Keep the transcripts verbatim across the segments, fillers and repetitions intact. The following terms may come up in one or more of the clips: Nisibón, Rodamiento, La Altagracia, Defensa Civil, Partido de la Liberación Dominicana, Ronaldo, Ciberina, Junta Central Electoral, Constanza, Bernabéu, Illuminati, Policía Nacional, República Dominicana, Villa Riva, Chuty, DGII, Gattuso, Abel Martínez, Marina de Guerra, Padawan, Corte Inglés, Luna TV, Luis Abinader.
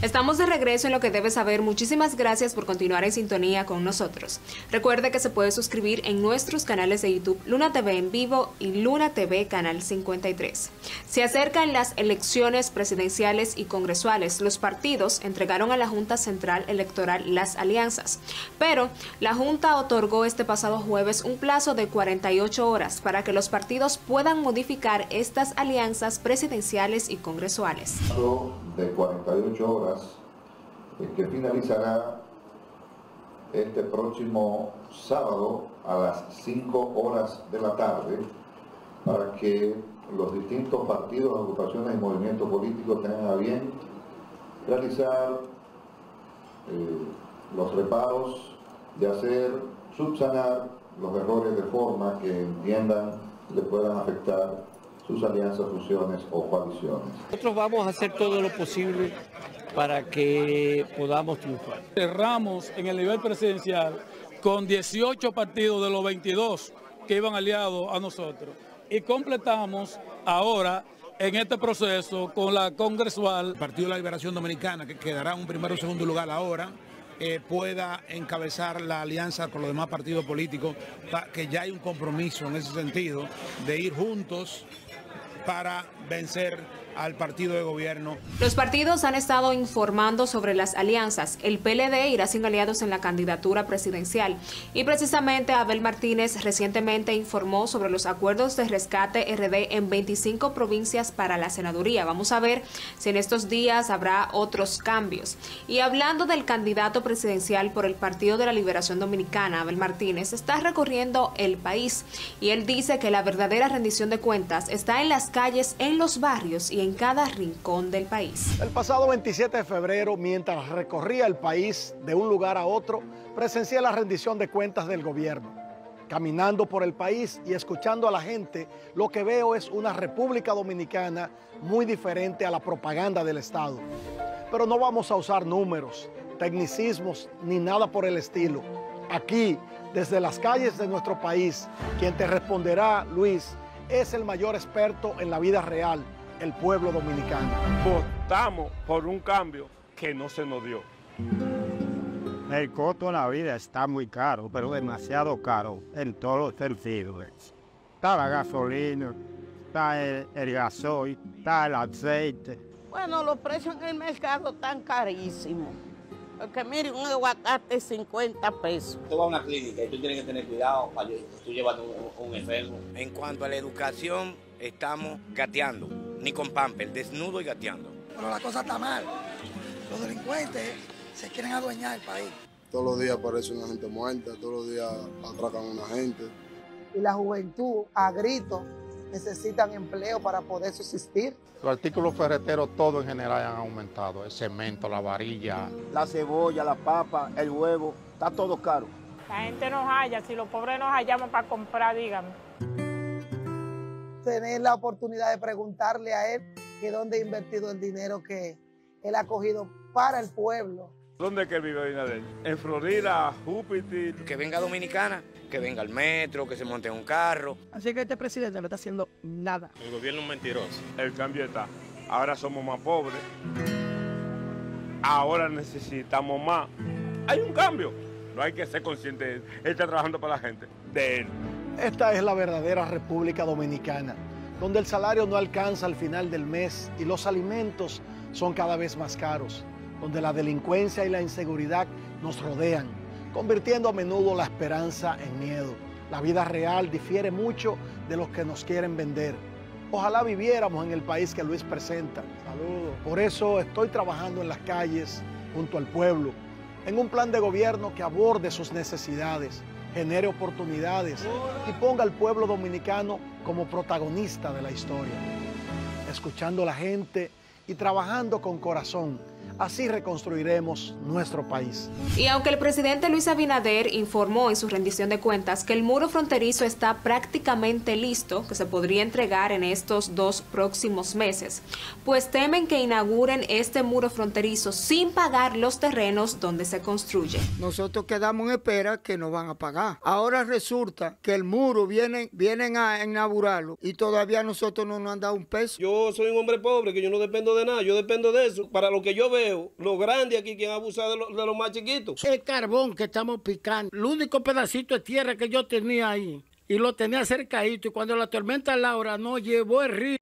Estamos de regreso en Lo que debes saber. Muchísimas gracias por continuar en sintonía con nosotros. Recuerde que se puede suscribir en nuestros canales de YouTube Luna T V en vivo y Luna T V Canal cincuenta y tres. Se acercan las elecciones presidenciales y congresuales. Los partidos entregaron a la Junta Central Electoral las alianzas, pero la Junta otorgó este pasado jueves un plazo de cuarenta y ocho horas para que los partidos puedan modificar estas alianzas presidenciales y congresuales. De cuarenta y ocho horas eh, que finalizará este próximo sábado a las cinco horas de la tarde, para que los distintos partidos, agrupaciones y movimientos políticos tengan a bien realizar eh, los reparos y hacer subsanar los errores de forma que entiendan le puedan afectar sus alianzas, fusiones o coaliciones. Nosotros vamos a hacer todo lo posible para que podamos triunfar. Cerramos en el nivel presidencial con dieciocho partidos de los veintidós que iban aliados a nosotros, y completamos ahora en este proceso con la congresual. El Partido de la Liberación Dominicana, que quedará en un primero o segundo lugar ahora, Eh, pueda encabezar la alianza con los demás partidos políticos, que ya hay un compromiso en ese sentido de ir juntos para vencer al partido de gobierno. Los partidos han estado informando sobre las alianzas. El P L D irá sin aliados en la candidatura presidencial. Y precisamente Abel Martínez recientemente informó sobre los acuerdos de rescate R D en veinticinco provincias para la senaduría. Vamos a ver si en estos días habrá otros cambios. Y hablando del candidato presidencial por el Partido de la Liberación Dominicana, Abel Martínez está recorriendo el país. Y él dice que la verdadera rendición de cuentas está en las calles, en los barrios y en cada rincón del país. El pasado veintisiete de febrero, mientras recorría el país de un lugar a otro, presencié la rendición de cuentas del gobierno. Caminando por el país y escuchando a la gente, lo que veo es una República Dominicana muy diferente a la propaganda del Estado. Pero no vamos a usar números, tecnicismos ni nada por el estilo. Aquí, desde las calles de nuestro país, quien te responderá, Luis, es el mayor experto en la vida real, el pueblo dominicano. Votamos por un cambio que no se nos dio. El costo de la vida está muy caro, pero demasiado caro en todos los sentidos. Está la gasolina, está el, el gasoil, está el aceite. Bueno, los precios en el mercado están carísimos. Porque mire, un aguacate es cincuenta pesos. Tú vas a una clínica y tú tienes que tener cuidado para que tú llevas un, un enfermo. En cuanto a la educación, estamos gateando, ni con pamper, desnudo y gateando. Pero la cosa está mal. Los delincuentes se quieren adueñar del país. Todos los días aparece una gente muerta, todos los días atracan a una gente. Y la juventud, a gritos, necesitan empleo para poder subsistir. Los artículos ferreteros, todo en general, han aumentado. El cemento, la varilla, la cebolla, la papa, el huevo, está todo caro. La gente nos halla, si los pobres nos hallamos para comprar, dígame. Tener la oportunidad de preguntarle a él que dónde ha invertido el dinero que él ha cogido para el pueblo. ¿Dónde es que vive Abinader? En Florida, Júpiter. Que venga Dominicana, que venga el metro, que se monte en un carro. Así que este presidente no está haciendo nada. El gobierno es mentiroso. El cambio está. Ahora somos más pobres. Ahora necesitamos más. Hay un cambio. No hay que ser consciente de él. Él está trabajando para la gente. De él. Esta es la verdadera República Dominicana, donde el salario no alcanza al final del mes y los alimentos son cada vez más caros, donde la delincuencia y la inseguridad nos rodean, convirtiendo a menudo la esperanza en miedo. La vida real difiere mucho de los que nos quieren vender. Ojalá viviéramos en el país que Luis presenta. Saludos. Por eso estoy trabajando en las calles, junto al pueblo, en un plan de gobierno que aborde sus necesidades, genere oportunidades y ponga al pueblo dominicano como protagonista de la historia. Escuchando a la gente y trabajando con corazón, así reconstruiremos nuestro país. Y aunque el presidente Luis Abinader informó en su rendición de cuentas que el muro fronterizo está prácticamente listo, que se podría entregar en estos dos próximos meses, pues temen que inauguren este muro fronterizo sin pagar los terrenos donde se construye. Nosotros quedamos en espera que nos van a pagar. Ahora resulta que el muro vienen, vienen a inaugurarlo y todavía nosotros no nos han dado un peso. Yo soy un hombre pobre, que yo no dependo de nada, yo dependo de eso. Para lo que yo veo, feo, los grandes aquí quien abusa de, lo, de los más chiquitos. El carbón que estamos picando, el único pedacito de tierra que yo tenía ahí, y lo tenía cercadito, y cuando la tormenta Laura nos llevó el río.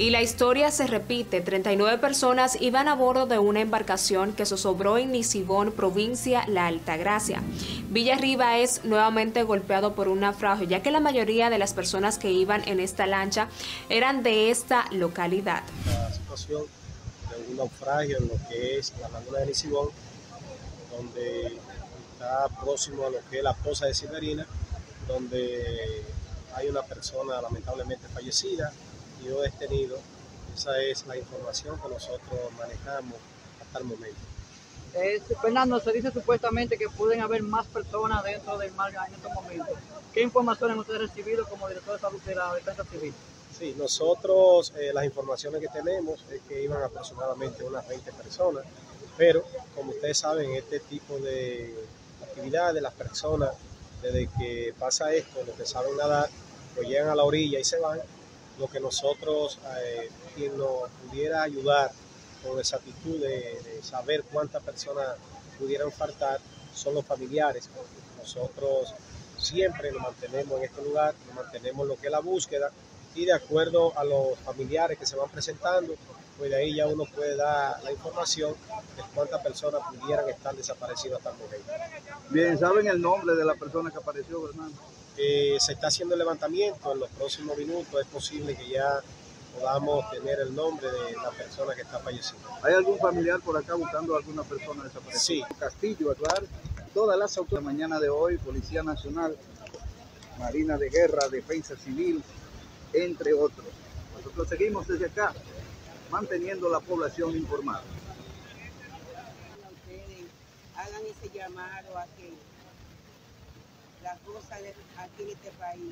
Y la historia se repite, treinta y nueve personas iban a bordo de una embarcación que zozobró en Nisibón, provincia La Altagracia. Villa Riva es nuevamente golpeado por un naufragio, ya que la mayoría de las personas que iban en esta lancha eran de esta localidad. La situación de un naufragio en lo que es la laguna de Nisibón, donde está próximo a lo que es la poza de Ciberina, donde hay una persona lamentablemente fallecida, yo detenido. Esa es la información que nosotros manejamos hasta el momento. Eh, Fernando, se dice supuestamente que pueden haber más personas dentro del mar en estos momentos. ¿Qué informaciones ustedes han recibido como director de salud de la Defensa Civil? Sí, nosotros eh, las informaciones que tenemos es que iban aproximadamente unas veinte personas, pero como ustedes saben, este tipo de actividades de las personas, desde que pasa esto, los que saben nadar, pues llegan a la orilla y se van. Lo que nosotros, eh, quien nos pudiera ayudar con exactitud de, de saber cuántas personas pudieran faltar, son los familiares. Nosotros siempre nos mantenemos en este lugar, nos mantenemos lo que es la búsqueda y de acuerdo a los familiares que se van presentando, pues de ahí ya uno puede dar la información de cuántas personas pudieran estar desaparecidas hasta el momento. Bien, ¿saben el nombre de la persona que apareció, Fernando? Eh, se está haciendo el levantamiento, en los próximos minutos es posible que ya podamos tener el nombre de la persona que está fallecida. ¿Hay algún familiar por acá buscando a alguna persona desaparecida? Sí. Castillo, Aguilar, todas las autoridades. La mañana de hoy, Policía Nacional, Marina de Guerra, Defensa Civil, entre otros. Nosotros seguimos desde acá, manteniendo la población informada. Hagan ese llamado a que las cosas aquí en este país.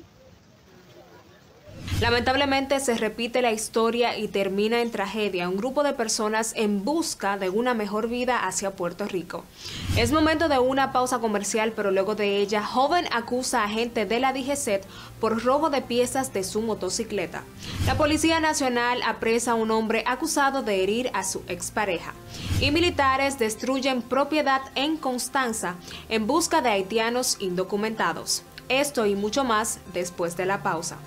Lamentablemente se repite la historia y termina en tragedia. Un grupo de personas en busca de una mejor vida hacia Puerto Rico. Es momento de una pausa comercial, pero luego de ella, joven acusa a agente de la D G I I por robo de piezas de su motocicleta. La Policía Nacional apresa a un hombre acusado de herir a su expareja. Y militares destruyen propiedad en Constanza en busca de haitianos indocumentados. Esto y mucho más después de la pausa.